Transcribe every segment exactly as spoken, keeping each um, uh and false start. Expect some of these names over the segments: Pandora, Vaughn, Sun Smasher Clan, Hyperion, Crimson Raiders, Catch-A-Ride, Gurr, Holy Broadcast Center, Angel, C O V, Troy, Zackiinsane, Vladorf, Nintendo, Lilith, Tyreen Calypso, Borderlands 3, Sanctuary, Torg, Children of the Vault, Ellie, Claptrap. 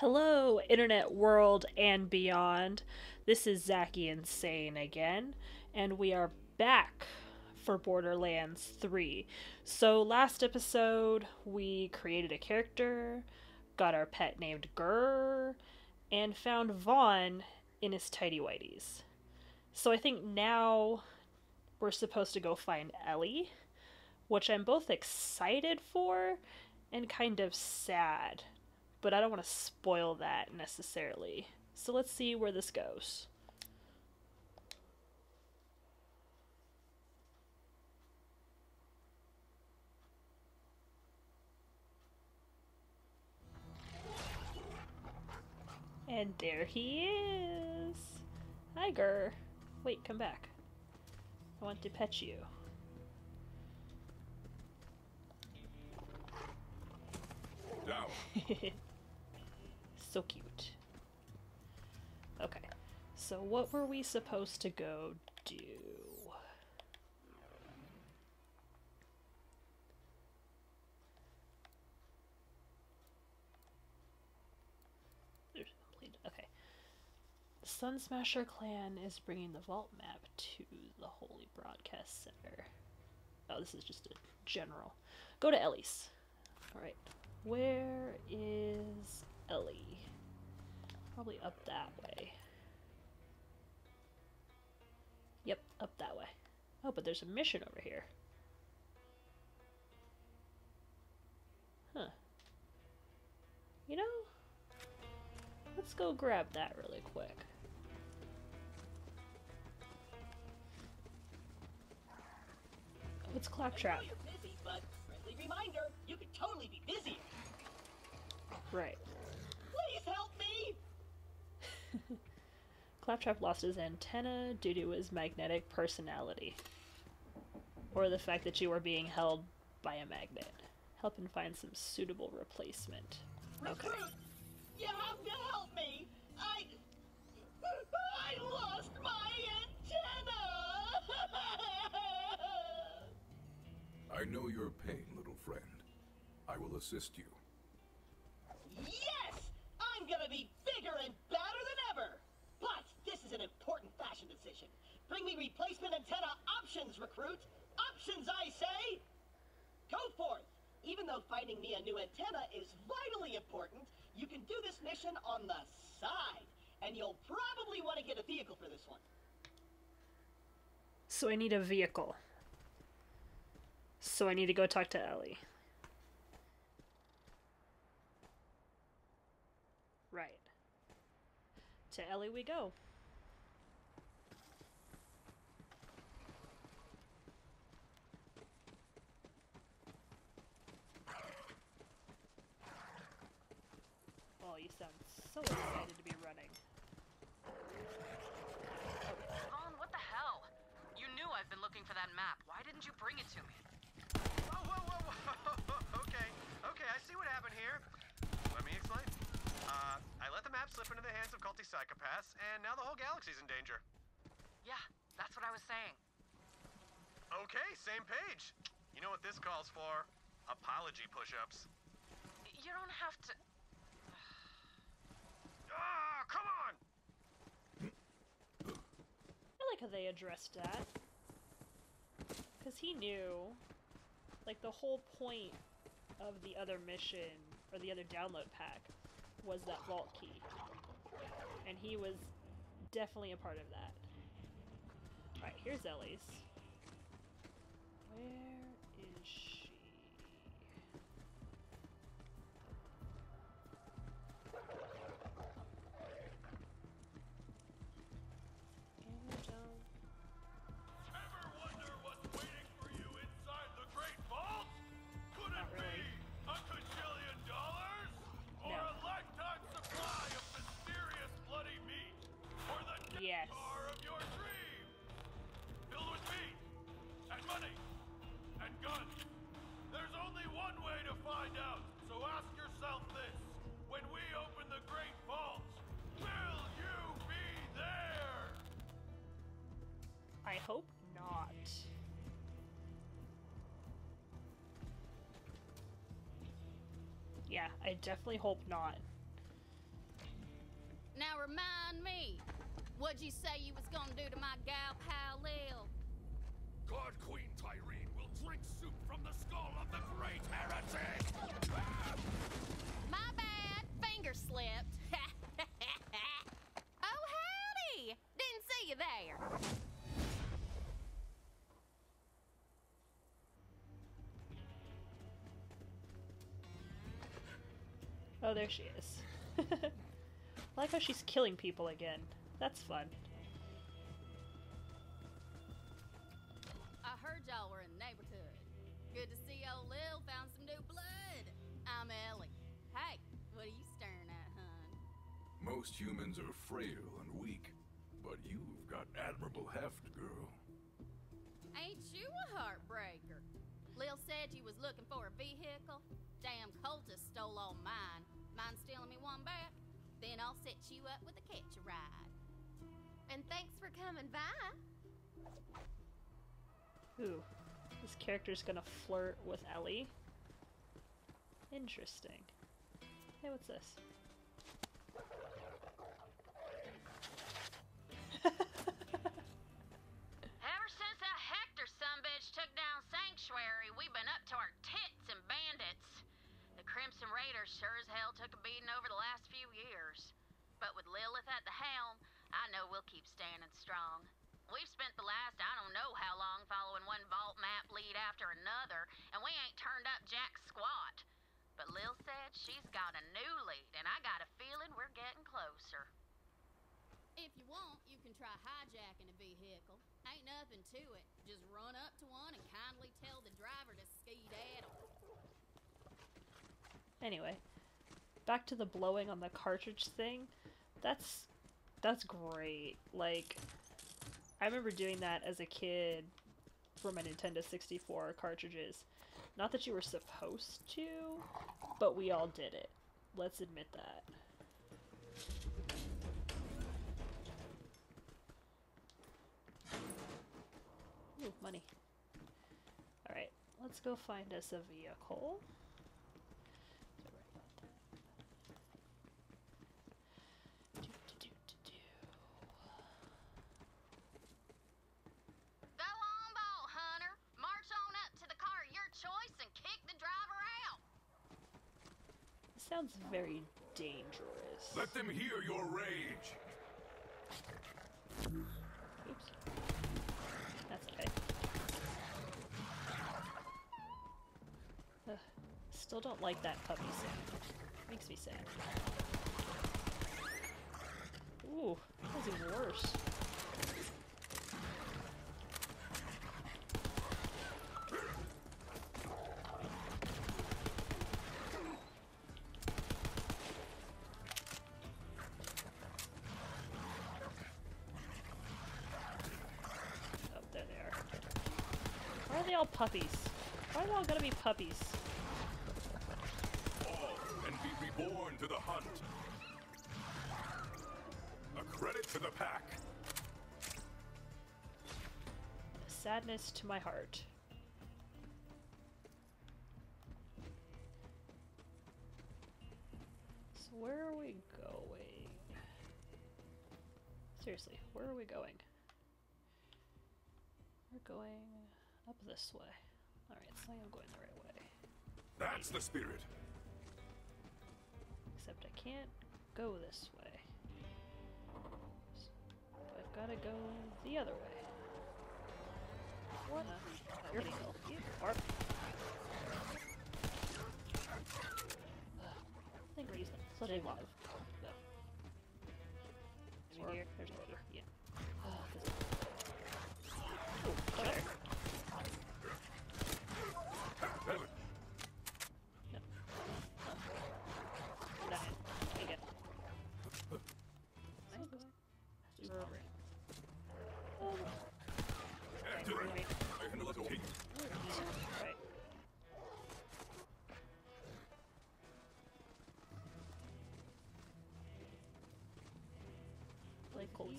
Hello, internet world and beyond. This is Zackiinsane again, and we are back for Borderlands three. So last episode, we created a character, got our pet named Gurr, and found Vaughn in his tighty-whities. So I think now we're supposed to go find Ellie, which I'm both excited for and kind of sad. But I don't want to spoil that necessarily. So let's see where this goes. And there he is! Hi, Gurr. Wait, come back. I want to pet you. Down. So cute. Okay, so what were we supposed to go do? Okay. The Sun Smasher Clan is bringing the vault map to the Holy Broadcast Center. Oh, this is just a general. Go to Ellie's. Alright, where is Ellie? Probably up that way. Yep, up that way. Oh, but there's a mission over here. Huh. You know, let's go grab that really quick. Oh, it's Claptrap. I know you're busy, but friendly reminder, you could totally be busy. Right. Please help me! Claptrap lost his antenna due to his magnetic personality. Or the fact that you were being held by a magnet. Help him find some suitable replacement. Okay. Recruit, you have to help me! I... I lost my antenna! I know your pain, little friend. I will assist you. Yes! I'm gonna be bigger and badder than ever! But this is an important fashion decision. Bring me replacement antenna options, recruit! Options, I say! Go forth! Even though finding me a new antenna is vitally important, you can do this mission on the side, and you'll probably want to get a vehicle for this one. So I need a vehicle. So I need to go talk to Ellie. Right. To Ellie we go. Oh, you sound so excited to be running. Vaughn, what the hell? You knew I've been looking for that map. Why didn't you bring it to me? Whoa, whoa, whoa, whoa. Okay, okay, I see what happened here. Let me explain. Uh, I let the map slip into the hands of culty psychopaths, and now the whole galaxy's in danger. Yeah, that's what I was saying. Okay, same page. You know what this calls for? Apology push-ups. You don't have to... Ah, come on! I like how they addressed that. Because he knew, like, the whole point of the other mission, or the other download pack, was that vault key, and he was definitely a part of that. All right, here's Ellie's. Where is she? Angel. Ever wonder what's waiting for you inside the Great Vault? Could it be a gazillion dollars or a lifetime? Supply of mysterious bloody meat for the yes. Star of your dream. Filled with meat and money and guns. There's only one way to find out, so ask yourself this. When we open the Great Vault, will you be there? I hope not. Yeah, I definitely hope not. Now remind me, what'd you say you was gonna do to my gal pal Lil? God Queen Tyreen will drink soup from the skull of the great heretic! My bad, finger slipped. Oh, howdy! Didn't see you there. Oh, there she is. I like how she's killing people again. That's fun. I heard y'all were in the neighborhood. Good to see old Lil found some new blood. I'm Ellie. Hey, what are you staring at, hun? Most humans are frail and weak, but you've got admirable heft, girl. Ain't you a heartbreaker? Lil said you was looking for a vehicle. Damn cultist stole all mine. Mind stealing me one back? Then I'll set you up with a catch a ride. And thanks for coming by. Ooh, this character's gonna flirt with Ellie. Interesting. Hey, what's this? Ever since that Hector sumbitch took down Sanctuary, we've been up to our tits in bandits. The Crimson Raiders sure as hell took a beating over the last few years. But with Lilith at the helm, I know we'll keep standing strong. We've spent the last I don't know how long following one vault map lead after another, and we ain't turned up jack squat. But Lil said she's got a new lead, and I got a feeling we're getting closer. If you want, you can try hijacking a vehicle. Ain't nothing to it. Just run up to one and kindly tell the driver to skedaddle. Anyway, back to the blowing on the cartridge thing. That's that's great. Like, I remember doing that as a kid for my Nintendo sixty-four cartridges. Not that you were supposed to, but we all did it. Let's admit that. Ooh, money. Alright, let's go find us a vehicle. Sounds very dangerous. Let them hear your rage. Oops. That's okay. Ugh. Still don't like that puppy sound. Makes me sad. Ooh, that was even worse. All puppies. Why are they all gonna be puppies? All and be reborn to the hunt. A credit to the pack. A sadness to my heart. So where are we going? Seriously, where are we going? We're going up this way. Alright, so I'm going the right way. That's the spirit! Except I can't go this way. So I've gotta go the other way. What? Uh, you're gonna kill you. Bark. I think we're using such a lot of. No. There's one here. There's one here. Yeah. Oh, there's one. Oh, okay. Nope. No. There you go. I'm going. Just over it. Oh. After it. I can locate. Right. Play cold.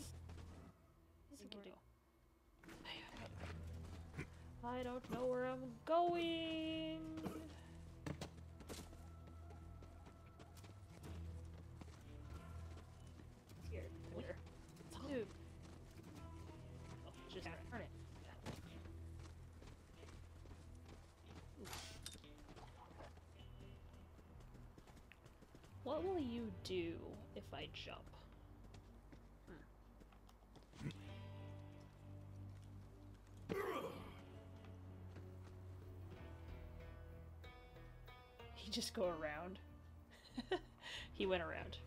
I don't know where I'm going. What will you do if I jump? Hmm. He just go around. He went around.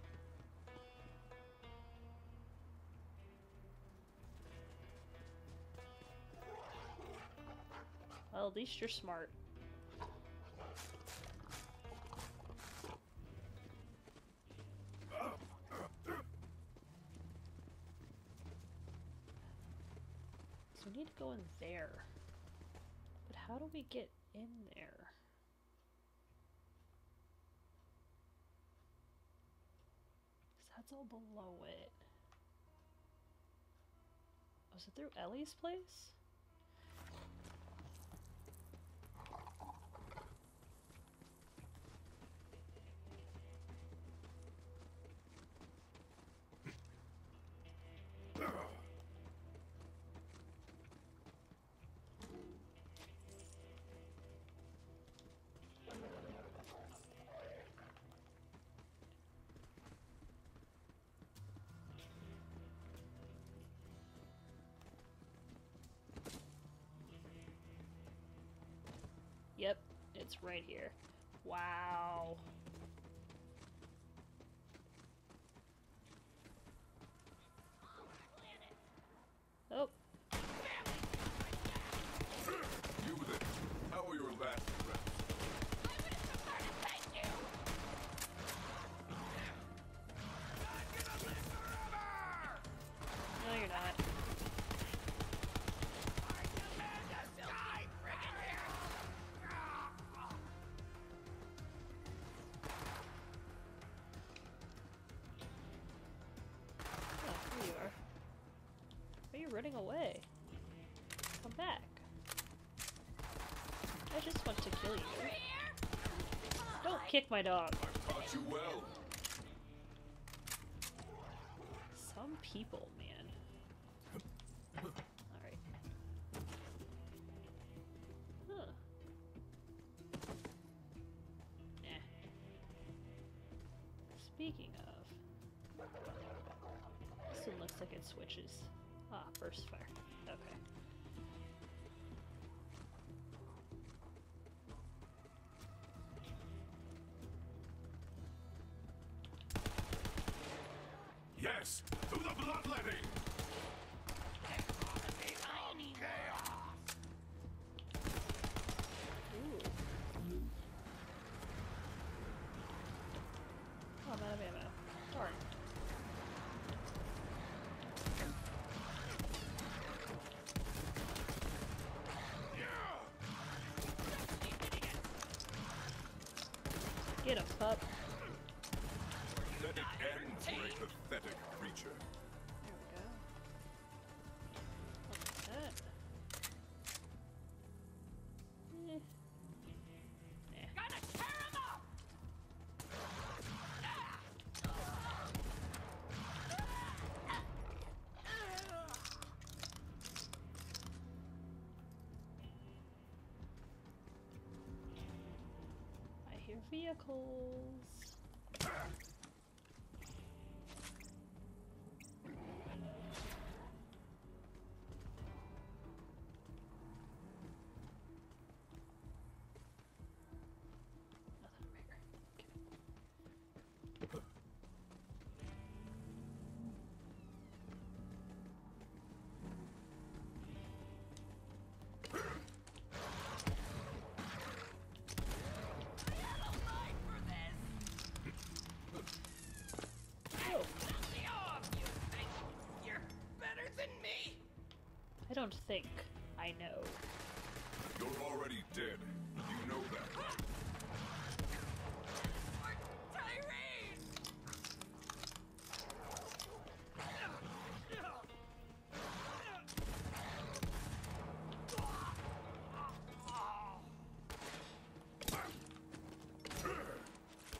Well, at least you're smart. So we need to go in there. But how do we get in there? Because that's all below it. Was it through Ellie's place? Yep, it's right here. Wow. Oh. You there. How are your last breath? I would have preferred to thank you. Not gonna live forever! No, you're not. Running away. Come back. I just want to kill you. Don't kick my dog. I taught you well. Some people, man. Alright. Huh. Nah. Speaking of. This one looks like it switches. Ah, first fire. Okay. Yes, to the bloodletting. Oh, man, man, man. Darn. Get him, pup. Let it end for a pathetic creature. There we go. What's that? Eh. Nah. Gonna tear him up! I hear vehicles. I don't think I know. You're already dead. You know that. Right? Tyreen!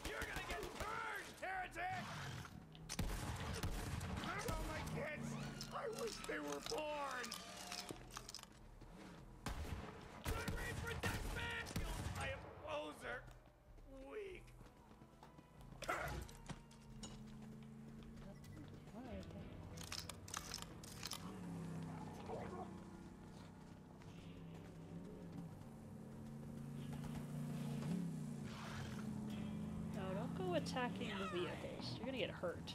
You're gonna get burned, heretic! I know my kids! I wish they were born! Protect me! attacking the vehicles. You're gonna get hurt.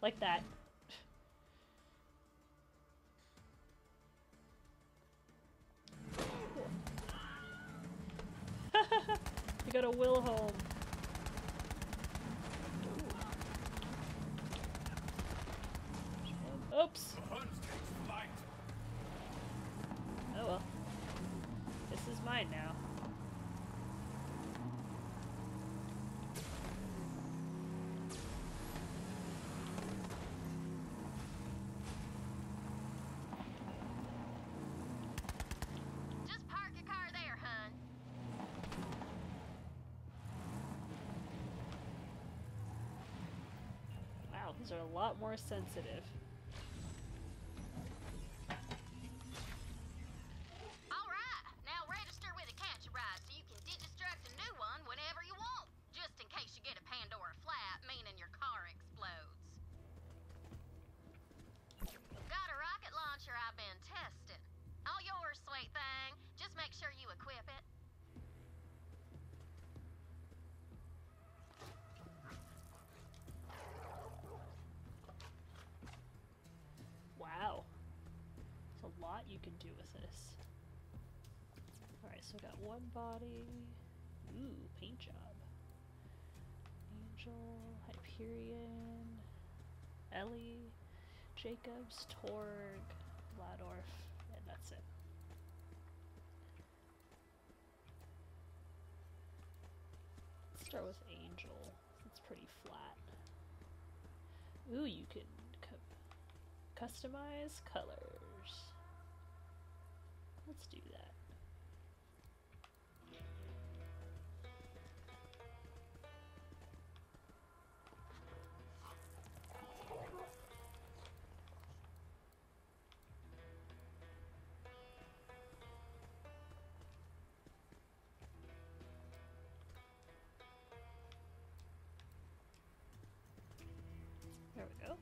Like that. You got a Wilhelm. Oops. Oh well. This is mine now. Are a lot more sensitive. Alright, now register with a catch ride so you can deconstruct a new one whenever you want. Just in case you get a Pandora flat, meaning your car explodes. Got a rocket launcher I've been testing. All yours, sweet thing. Just make sure you equip it. You can do with this. Alright, so we got one body. Ooh, paint job. Angel, Hyperion, Ellie, Jacobs, Torg, Vladorf, and that's it. Let's start with Angel. It's pretty flat. Ooh, you can cu- customize colors. Let's do that. There we go.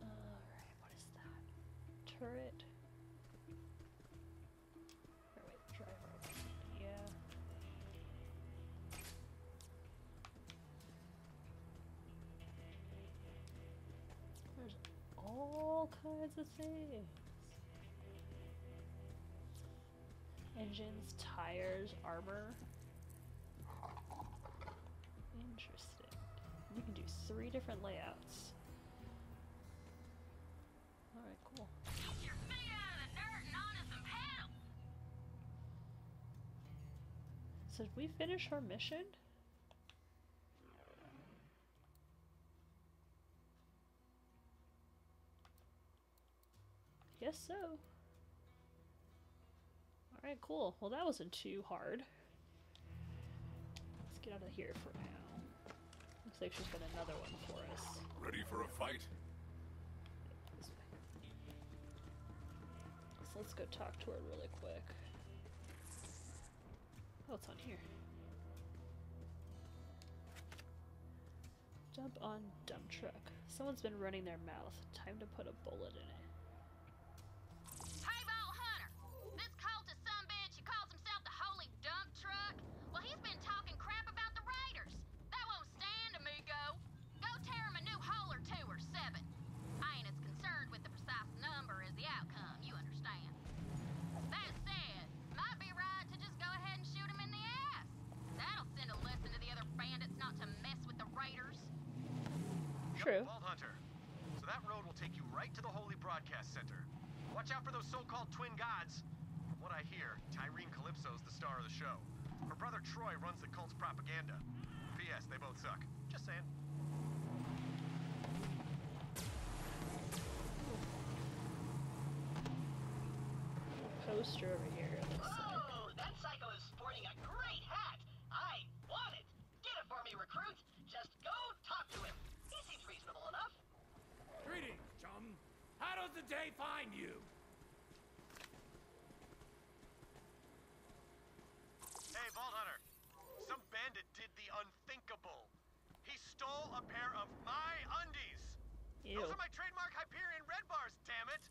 All right, what is that? Turret. Kinds of things. Engines, tires, armor. Interesting. You can do three different layouts. Alright, cool. Get your feet out of the dirt and onto some pedals. So did we finish our mission? Guess so. Alright, cool. Well, that wasn't too hard. Let's get out of here for now. Looks like she's got another one for us. Ready for a fight? So let's go talk to her really quick. Oh, it's on here. Dump on dump truck. Someone's been running their mouth. Time to put a bullet in it. True. Vault Hunter. So that road will take you right to the Holy Broadcast Center. Watch out for those so-called twin gods. From what I hear, Tyreen Calypso's the star of the show. Her brother Troy runs the cult's propaganda. P S They both suck. Just saying. Poster over here. Oh, that psycho is sporting a great hat. I want it. Get it for me, recruit. Just go talk to him. Reasonable enough. the day find you? Hey, Vault Hunter. Some bandit did the unthinkable. He stole a pair of my undies. Ew. Those are my trademark Hyperion red bars, damn it.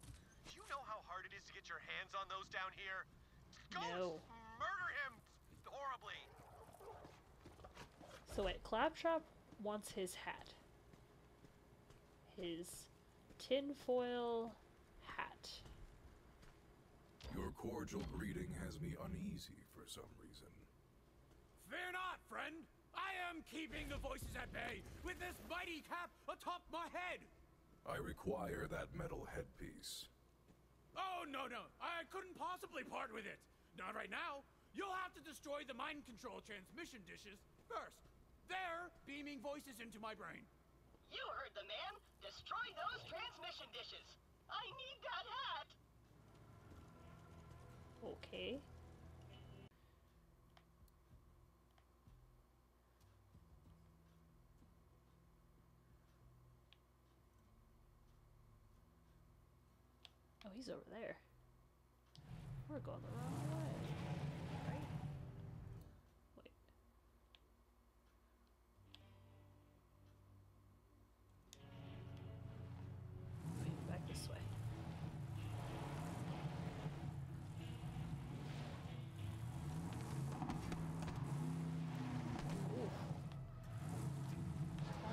Do you know how hard it is to get your hands on those down here? Go no. Murder him horribly. So wait, Claptrap wants his hat. His tinfoil hat. Your cordial greeting has me uneasy for some reason. Fear not, friend. I am keeping the voices at bay with this mighty cap atop my head. I require that metal headpiece. Oh, no, no. I couldn't possibly part with it. Not right now. You'll have to destroy the mind control transmission dishes first. They're beaming voices into my brain. You heard the man. Destroy those transmission dishes. I need that hat. Okay. Oh, he's over there. We're going the wrong way. Right? Wait. Wait, back this way. Ooh.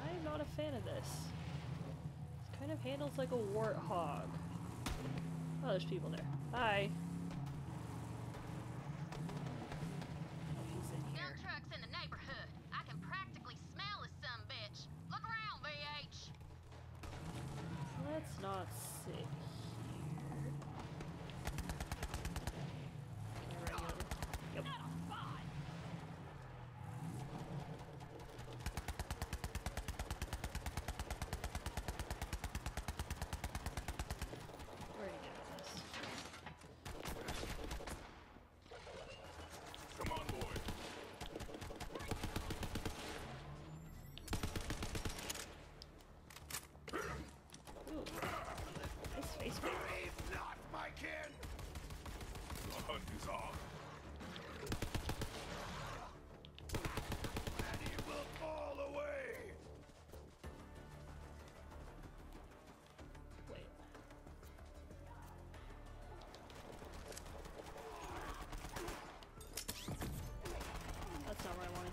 I'm not a fan of this. This kind of handles like a warthog. Oh, there's people there. Hi. He's in here. Gun trucks in the neighborhood. I can practically smell his son bitch. Look around, V H. Let's not sit here. Yep.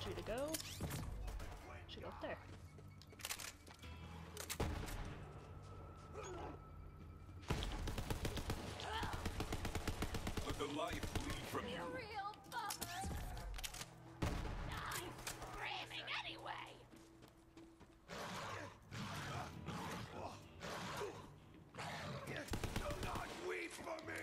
You to go. Should go up there. Let the life flee from you. Real bummer. I'm screaming anyway. Do not weep for me.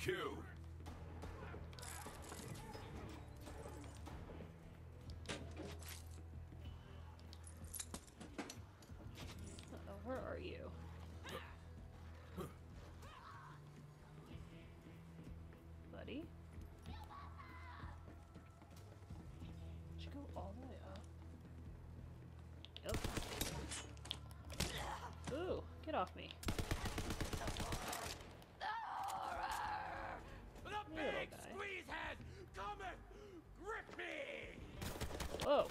Q. Uh-oh, where are you? Buddy? Did you go all the way up? Yep. Ooh, get off me. Whoa.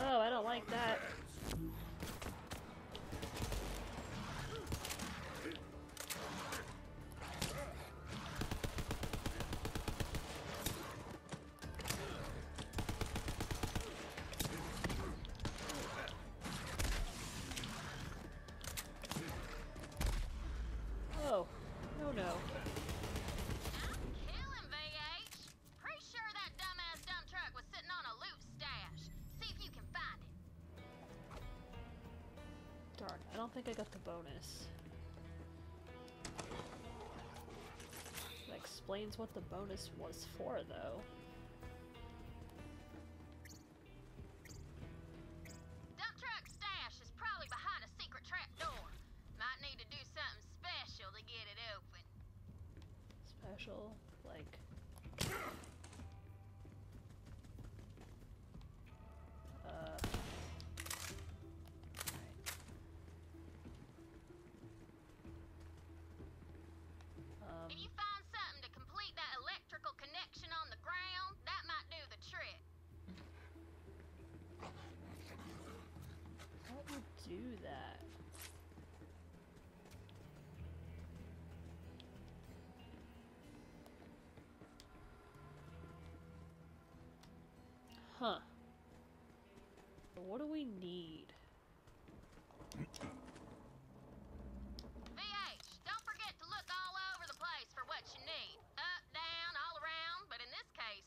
Oh, I don't like that. I don't think I got the bonus. That explains what the bonus was for, though. Huh. What do we need? V H, don't forget to look all over the place for what you need. Up, down, all around, but in this case,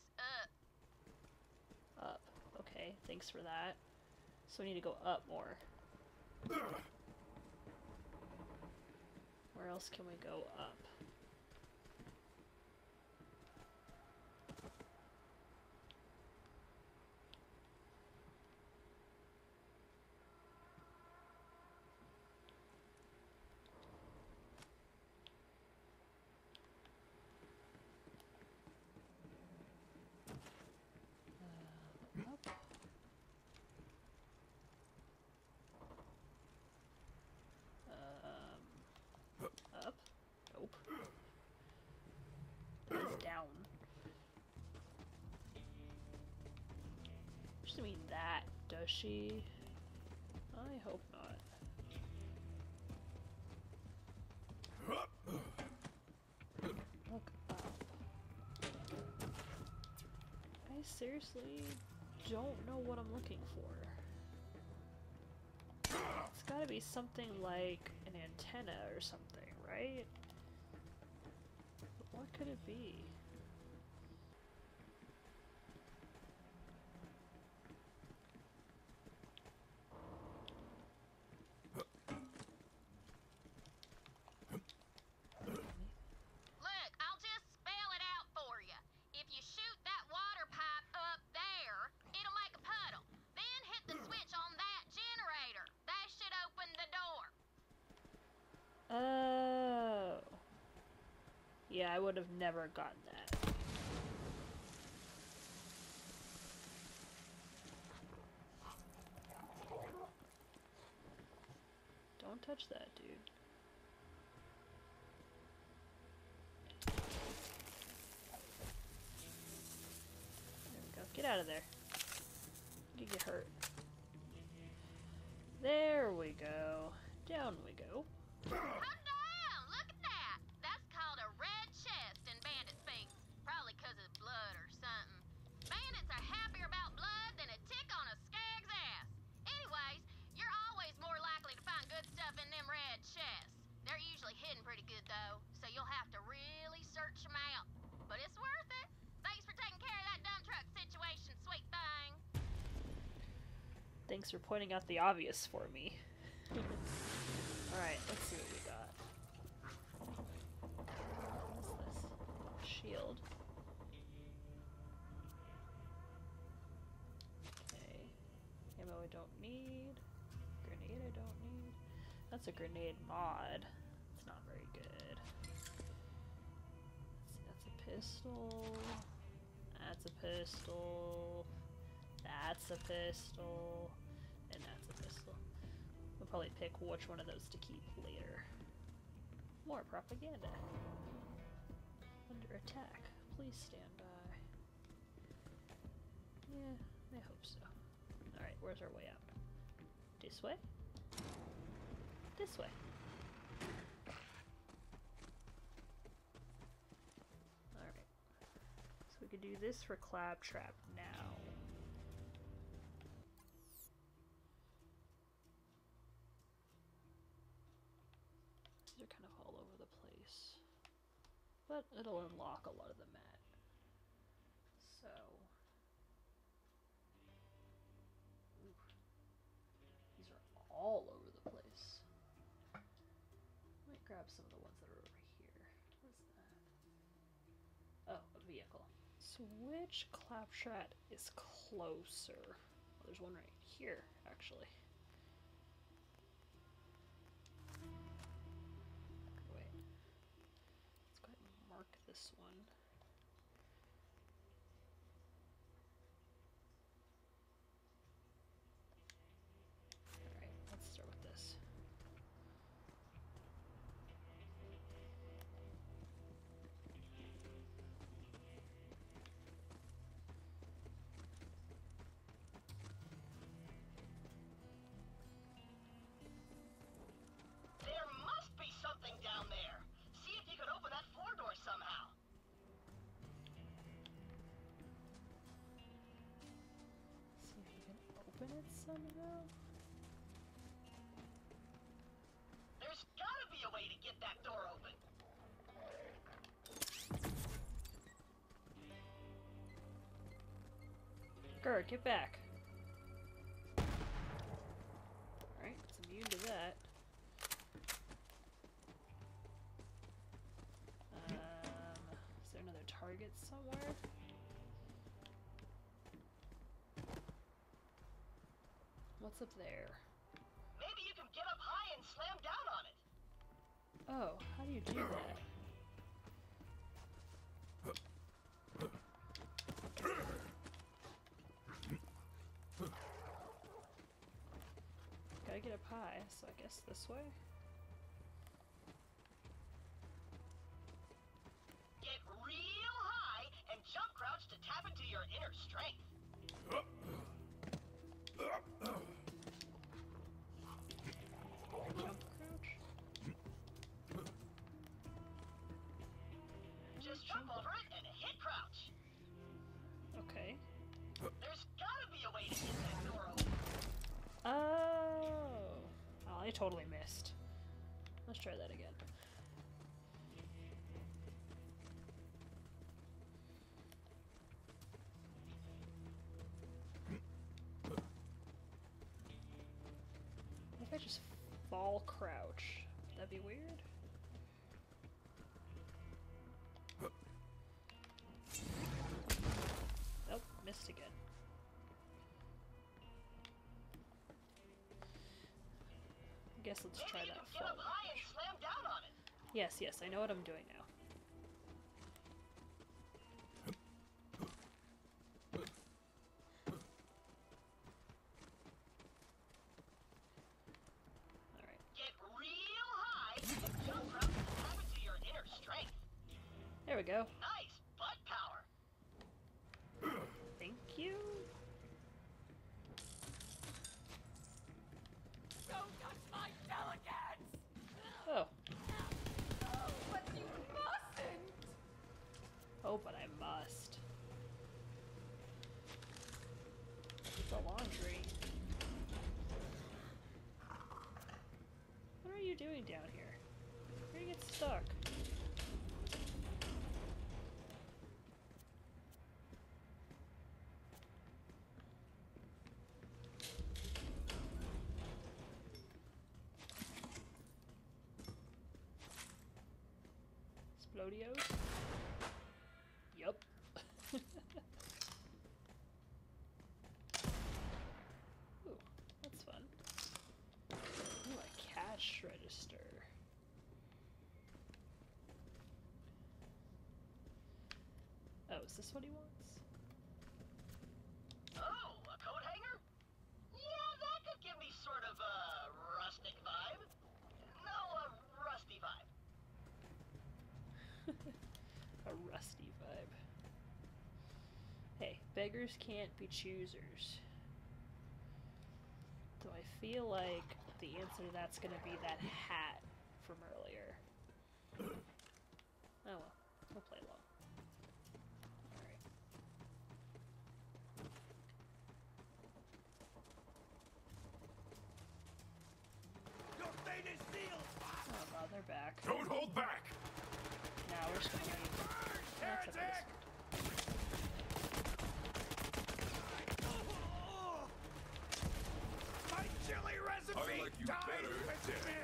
up. Up. Okay, thanks for that. So we need to go up more. Where else can we go up? Doesn't mean that, does she? I hope not. Look up. I seriously don't know what I'm looking for. It's gotta be something like an antenna or something, right? But what could it be? Yeah, I would have never gotten that. Don't touch that, dude. There we go. Get out of there. You get hurt. There we go. Down we go. Thanks for pointing out the obvious for me. Alright, let's see what we got. What's this? Shield. Okay. Ammo I don't need. Grenade I don't need. That's a grenade mod. It's not very good. Let's see, that's a pistol. That's a pistol. That's a pistol. And that's a pistol. We'll probably pick which one of those to keep later. More propaganda. Under attack. Please stand by. Yeah, I hope so. Alright, where's our way out? This way? This way. Alright. So we can do this for Claptrap now. But it'll unlock a lot of the map. So. Ooh. These are all over the place. grab some of the ones that are over here. What's that? Oh, a vehicle. So which Claptrap is closer? Well, there's one right here, actually. Wait. Let's go ahead and mark this one. Alright, let's start with this. Gurr, get back. Alright, it's immune to that. Um, is there another target somewhere? What's up there? Maybe you can get up high and slam down on it. Oh, how do you do that? Gotta get up high, so I guess this way? Get real high and jump crouch to tap into your inner strength. Jump crouch? Just jump over it and hit crouch. Okay. There's gotta be a way to get that door open. Oh. Oh, I totally missed. Let's try that again. What if I just fall crouch? Would that be weird? Nope, missed again. I guess let's try that. Get up high and slam down on it. Yes, yes, I know what I'm doing now. Alright. Get real high and jump around and tap into your inner strength. There we go. Nice butt power. Thank you. Don't touch my pelicans! Oh. Oh, but you mustn't! Oh, but I must. The laundry. What are you doing down here? You're gonna get stuck. Explodios? Yup. Ooh, that's fun. Ooh, a cash register. Oh, is this what he wants? Oh, a coat hanger? Yeah, that could give me sort of a rustic vibe. No, a rusty vibe. A rusty vibe. Hey, beggars can't be choosers. So I feel like the answer to that's gonna be that hat from earlier. Oh well, we'll play along. Alright. Your fate is sealed! Oh well, they're back. Don't hold back! Now we're just going to get it. That's my chili recipe I like you dies better. With me!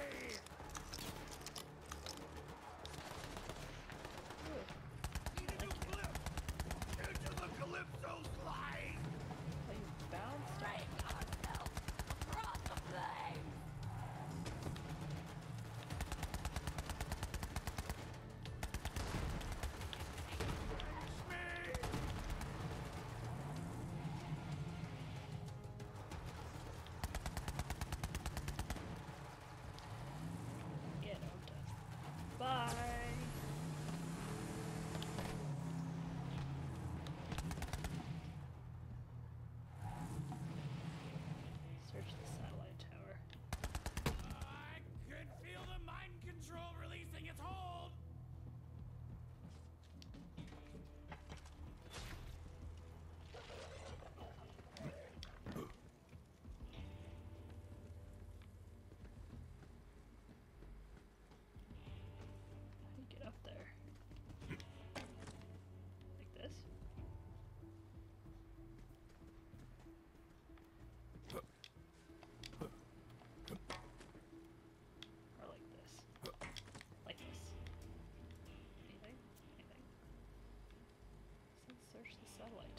satellite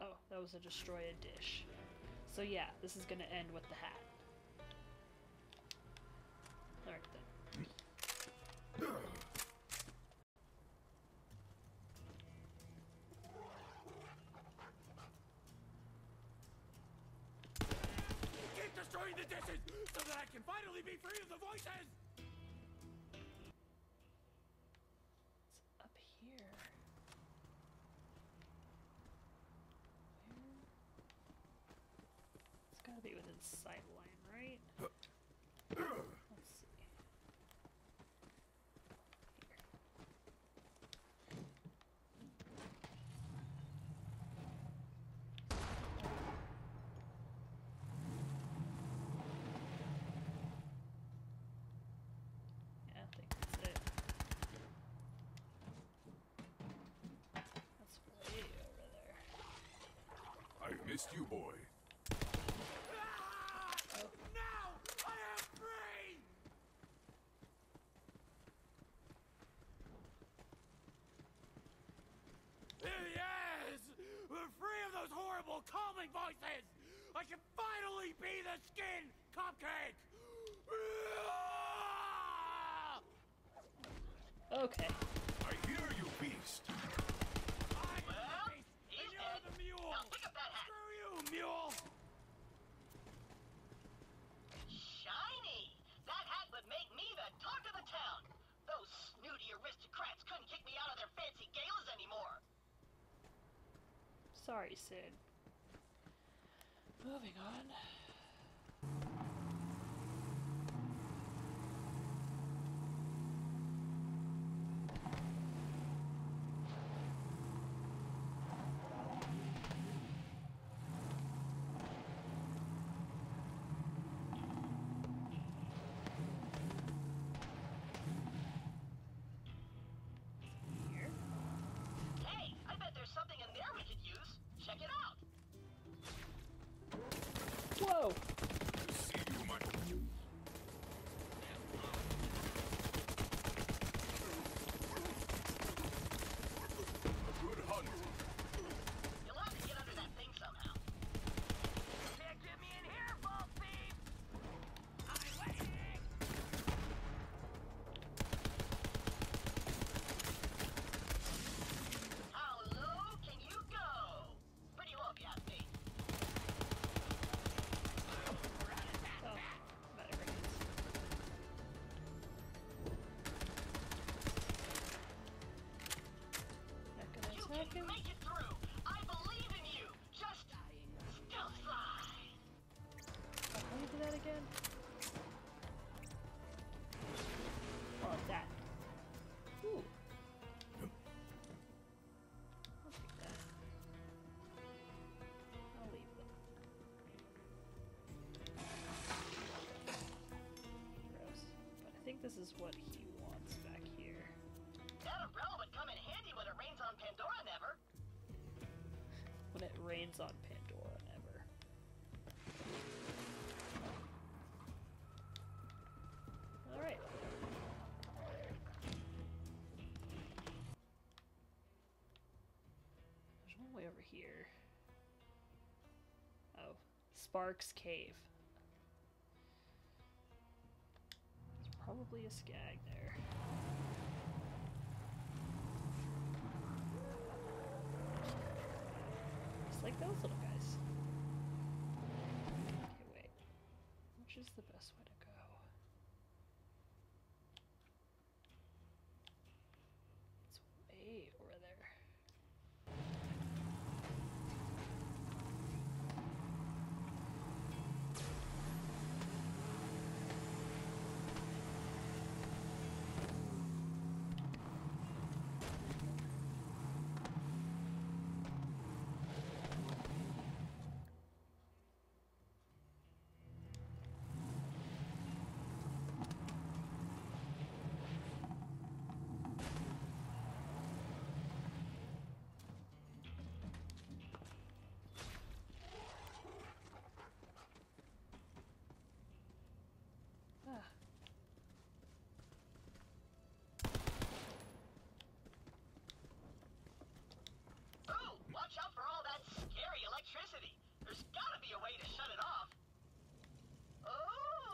tower. Oh, that was a destroy a dish. So yeah, this is gonna end with the hat. Alright then. Destroying the dishes so that I can finally be free of the voices! It's up here. Where? It's gotta be within sight line, right? Let's see. Here. Missed you, boy. Ah! Oh. Now I am free. Yes, we're free of those horrible calming voices. I can finally be the skin cupcake. Okay. I hear you, beast. I'm the beast. And you're the mule. Mule. Shiny! That hat would make me the talk of the town! Those snooty aristocrats couldn't kick me out of their fancy galas anymore! Sorry, Sid. Moving on. This is what he wants back here. That umbrella would come in handy when it rains on Pandora never. When it rains on Pandora never. Alright. There's one way over here. Oh. Sparks Cave. Probably a skag there. Just like those little guys. Okay, wait. Which is the best way to go? It's way over there.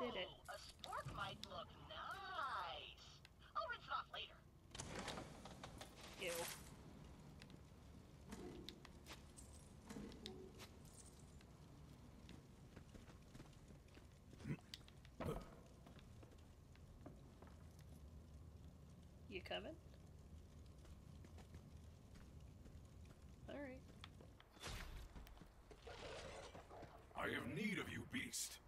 did it. A spork might look nice. I'll rinse it off later. Ew. You coming? All right. I have need of you, beast.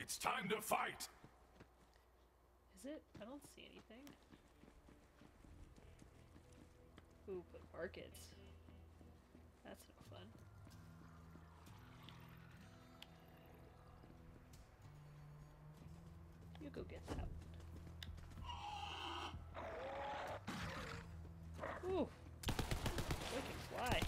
It's time to fight. Is it? I don't see anything. Ooh, but markets. That's no fun. You go get that one. Ooh. We can fly.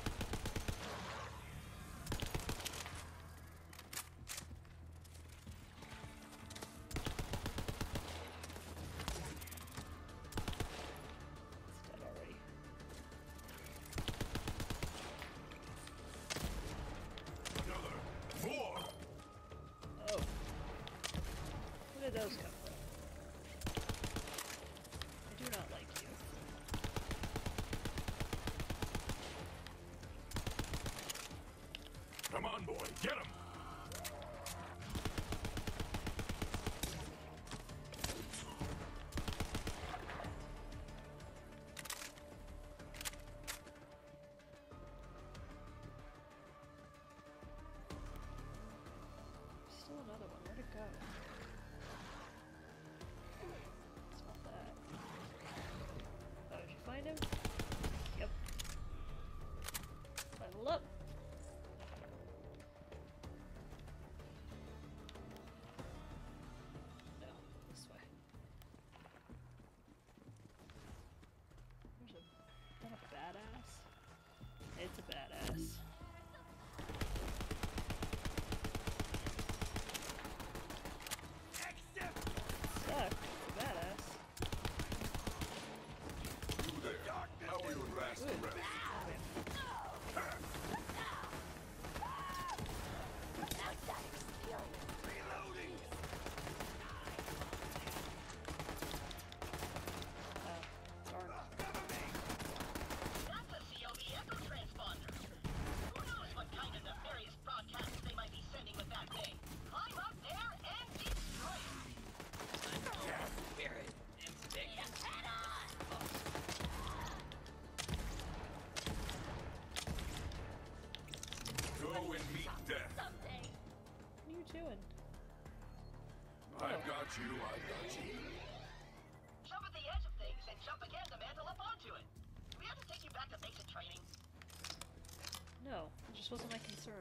Wasn't my concern.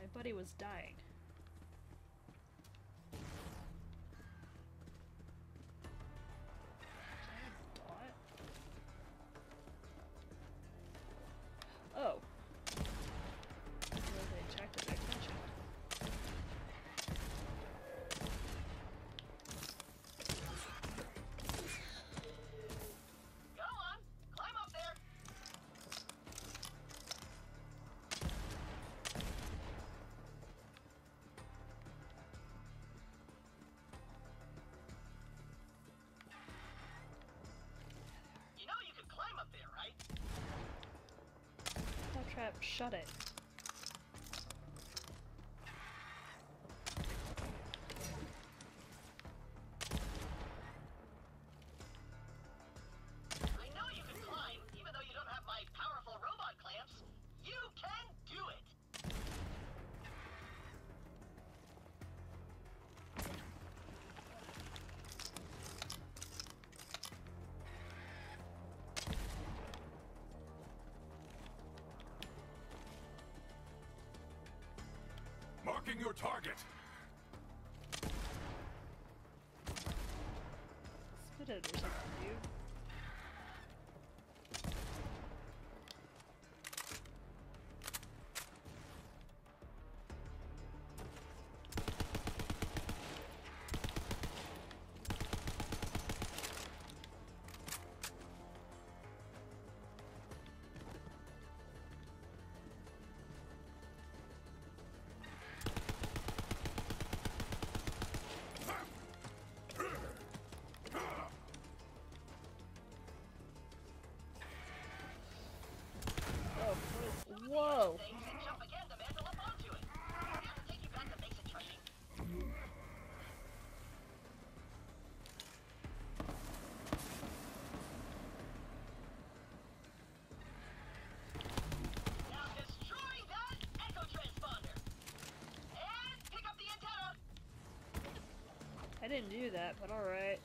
My buddy was dying. Claptrap, shut it. I know you can climb, even though you don't have my powerful robot clamps. You can do it. Marking your target. Spit it or something, dude. didn't do that, but alright.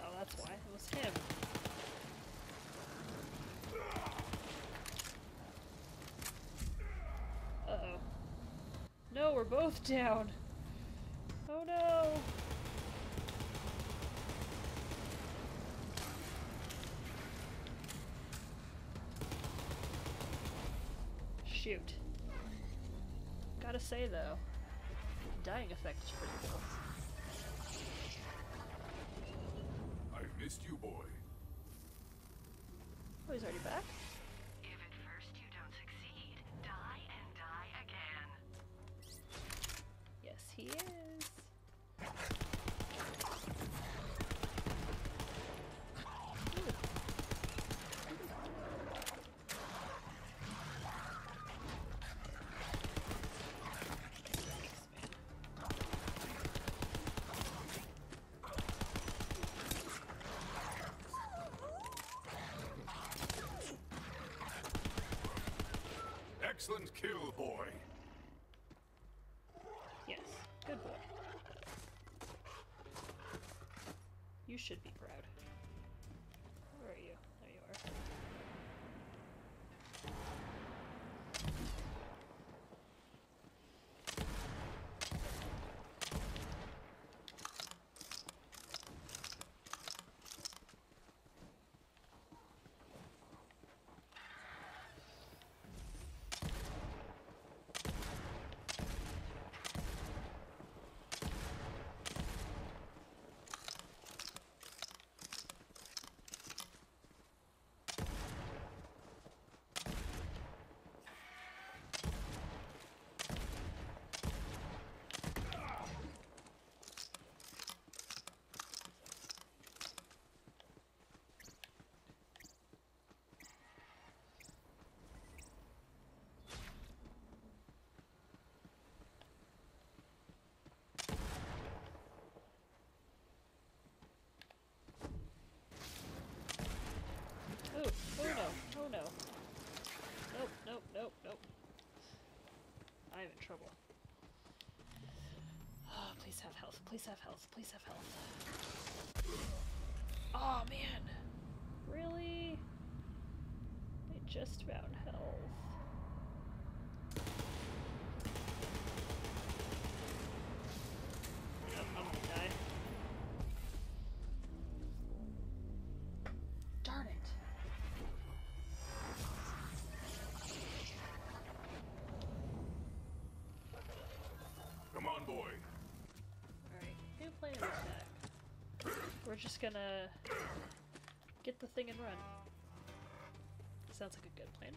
Oh, that's why. It was him. Uh-oh. No, we're both down! Oh no! Shoot. Gotta say though, the dying effect is pretty cool. I missed you, boy. Oh, he's already back? If at first you don't succeed, die and die again. Yes, he is. Excellent kill, boy. Yes, good boy. You should be proud. Where are you? There you are. Ooh, oh no, oh no. Nope, nope, nope, nope. I'm in trouble. Oh, please have health, please have health, please have health. Oh man! Really? I just found health. Nope, I'm gonna die. Darn it! Boy. Alright, new plan of attack. We're just gonna get the thing and run. Sounds like a good plan.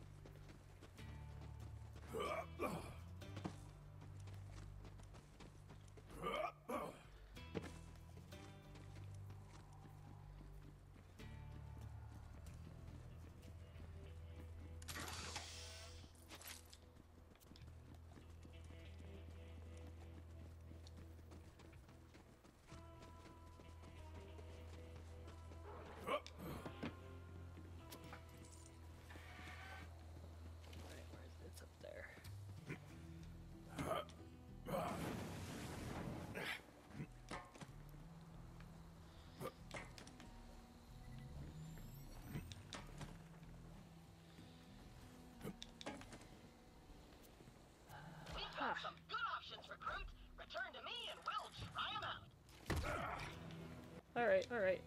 Some good options, recruit. Return to me and we'll try them out. Alright, alright.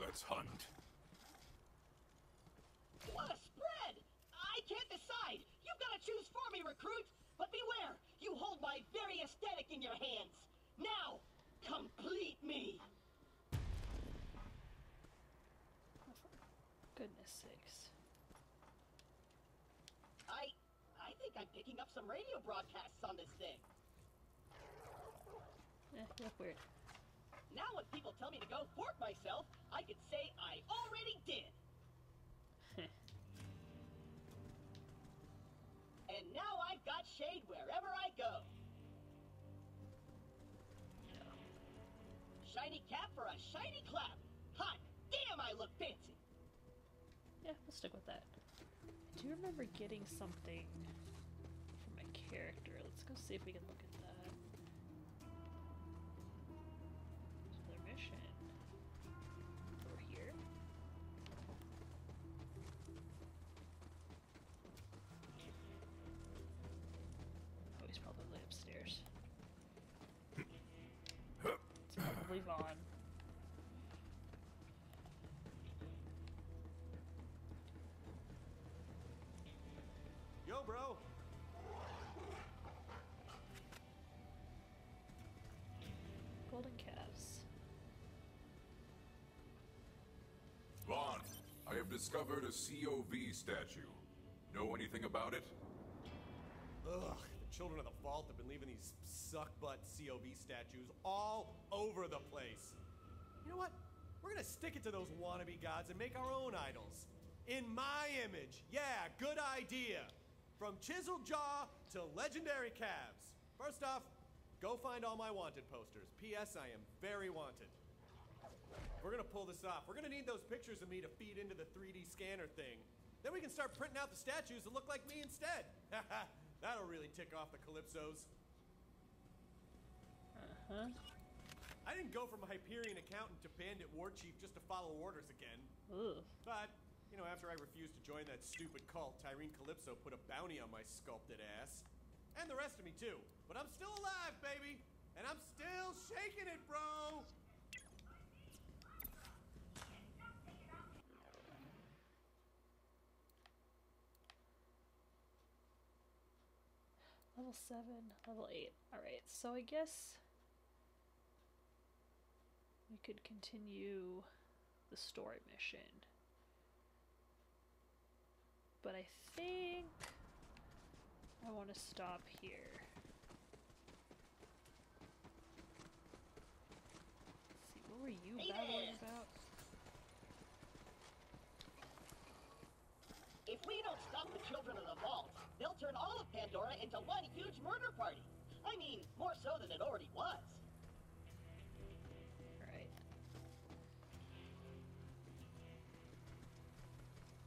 Let's hunt. What a spread! I can't decide! You've got to choose for me, recruit! But beware! You hold my very aesthetic in your hands! Now, complete me! Goodness sakes. I... I think I'm picking up some radio broadcasts on this thing. Eh, look weird. Now when people tell me to go fork myself, I can say I already did! And now I've got shade wherever I go! Shiny cap for a shiny clap! Hot damn, I look fancy! Yeah, we'll stick with that. I do remember getting something for my character. Let's go see if we can look at that. Another mission. Over here. Oh, he's probably upstairs. It's probably Vaughn. Yo, bro! Golden calves. Vaughn, I have discovered a C O V statue. Know anything about it? Ugh, the Children of the Vault have been leaving these suck-butt C O V statues all over the place. You know what? We're gonna stick it to those wannabe gods and make our own idols. In my image! Yeah, good idea! From chiseled jaw to legendary calves. First off, go find all my wanted posters. P S. I am very wanted. We're gonna pull this off. We're gonna need those pictures of me to feed into the three D scanner thing. Then we can start printing out the statues that look like me instead. Haha, that'll really tick off the Calypsos. Uh-huh. I didn't go from a Hyperion accountant to bandit war chief just to follow orders again. Ooh. But... you know, after I refused to join that stupid cult, Tyreen Calypso put a bounty on my sculpted ass. And the rest of me, too. But I'm still alive, baby! And I'm still shaking it, bro! Level seven, level eight. Alright, so I guess... we could continue the story mission. But I think I want to stop here. Let's see, what were you babbling about? If we don't stop the Children of the Vault, they'll turn all of Pandora into one huge murder party. I mean, more so than it already was. Right.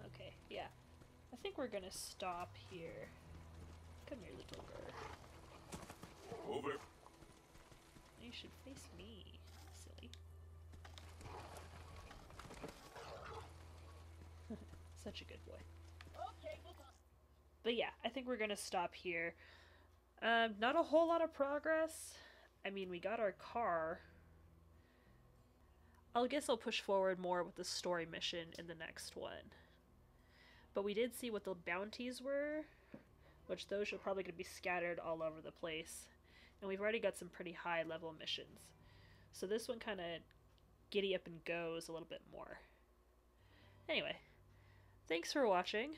Okay, yeah. I think we're gonna stop here. Come here, little girl. Over. You should face me, silly. Such a good boy. Okay, but yeah, I think we're gonna stop here. Um, not a whole lot of progress. I mean, we got our car. I guess I'll push forward more with the story mission in the next one. But we did see what the bounties were, which those are probably going to be scattered all over the place. And we've already got some pretty high level missions. So this one kind of giddy up and goes a little bit more. Anyway, thanks for watching.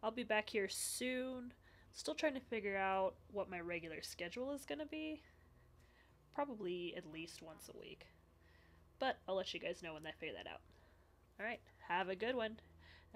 I'll be back here soon. Still trying to figure out what my regular schedule is going to be. Probably at least once a week. But I'll let you guys know when I figure that out. Alright, have a good one.